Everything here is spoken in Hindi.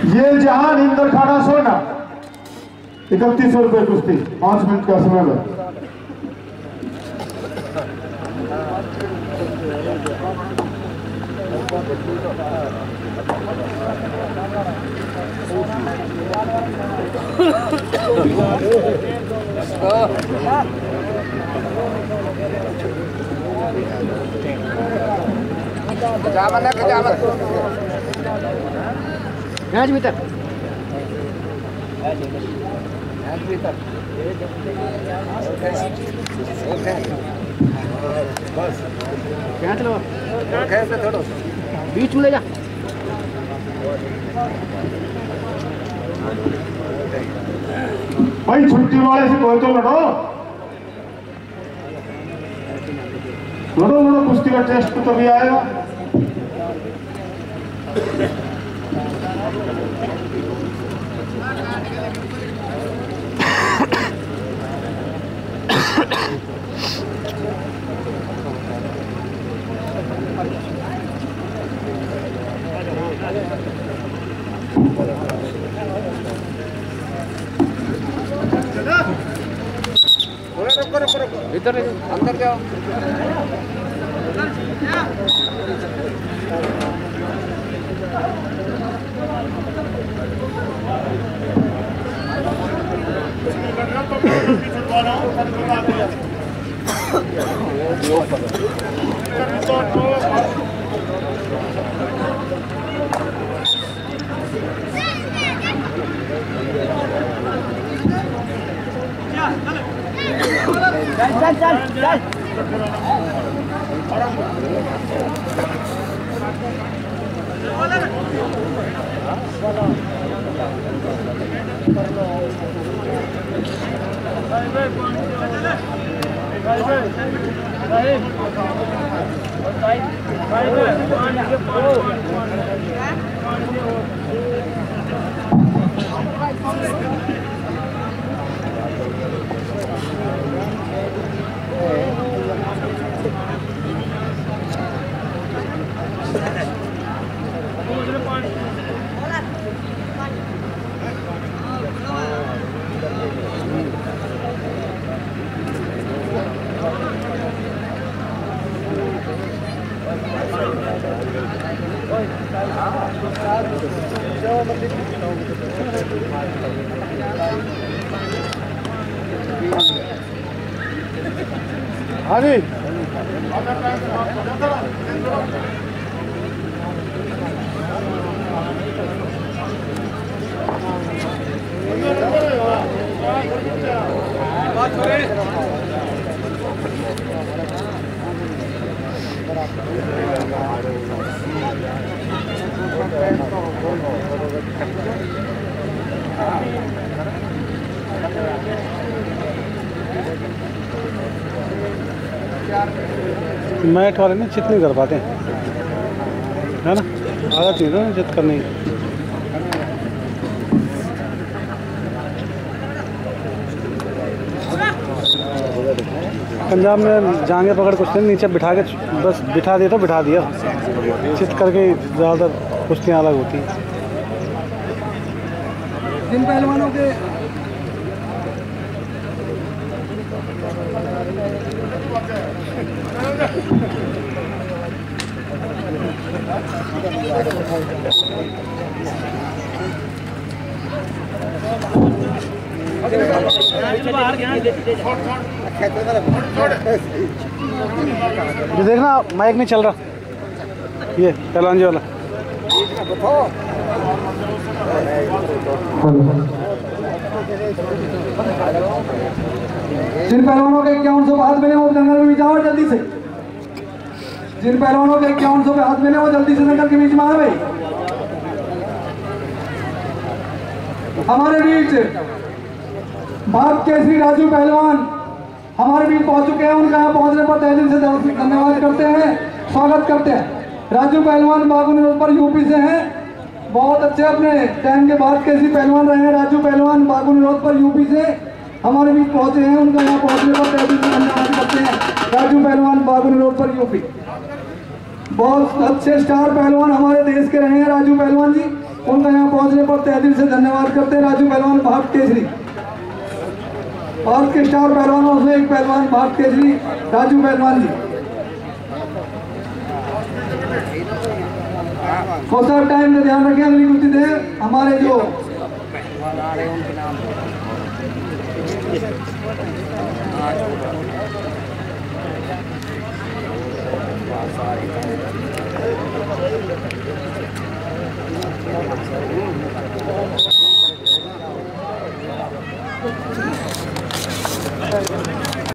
ये जहान इंदर खाना सोना 3100 रुपए कुश्ती 5 मिनट का समय में। राज भीतर बस चलो कैसे थोड़ा बीच में ले जा। भाई छुट्टी वाले से कोई तो लड़ो लड़ो लड़ो कुश्ती का टेस्ट तो तभी आएगा। इधर अंदर जाओ चल हरी मैट वाले ना चित नहीं कर पाते हैं, है ना, आदत नहीं ना चित करने की। पंजाब में जांगे पकड़ कुश्ती नीचे बिठा के बस बिठा दिया तो बिठा दिया, चित करके ज़्यादातर कुश्तियाँ अलग होती हैं। जिन पहलवानों के ये देखना माइक नहीं चल रहा, ये पहलवान जी वाला जिन पहलवानों के 5100 पे हाथ मिले वो जंगल के बीच आओ जल्दी से। जिन पहलवानों के 5100 पे हाथ मिले वो जल्दी से जंगल के बीच में आ गए। हमारे बीच भारत केसरी राजू पहलवान हमारे बीच पहुंच चुके हैं। उनका यहाँ पहुंचने पर तहे दिल से धन्यवाद करते हैं, स्वागत करते हैं। राजू पहलवान बागुन रोड पर यूपी से हैं, बहुत अच्छे अपने टाइम के बाद कैसी पहलवान रहे हैं। राजू पहलवान बागुन रोड पर यूपी से हमारे बीच पहुंचे हैं, उनका यहाँ पहुंचने पर तहे दिल से धन्यवाद करते हैं। राजू पहलवान बागुन रोड पर यूपी बहुत अच्छे स्टार पहलवान हमारे देश के रहे हैं राजू पहलवान जी। उनका यहाँ पहुंचने पर तहे दिल से धन्यवाद करते हैं। राजू पहलवान भारत केसरी, भारत के स्टार पहलवानों से एक पहलवान भारत केसरी राजू पहलवान जी। सर टाइम का ध्यान रखें, अगली कुश्ती दे हमारे जो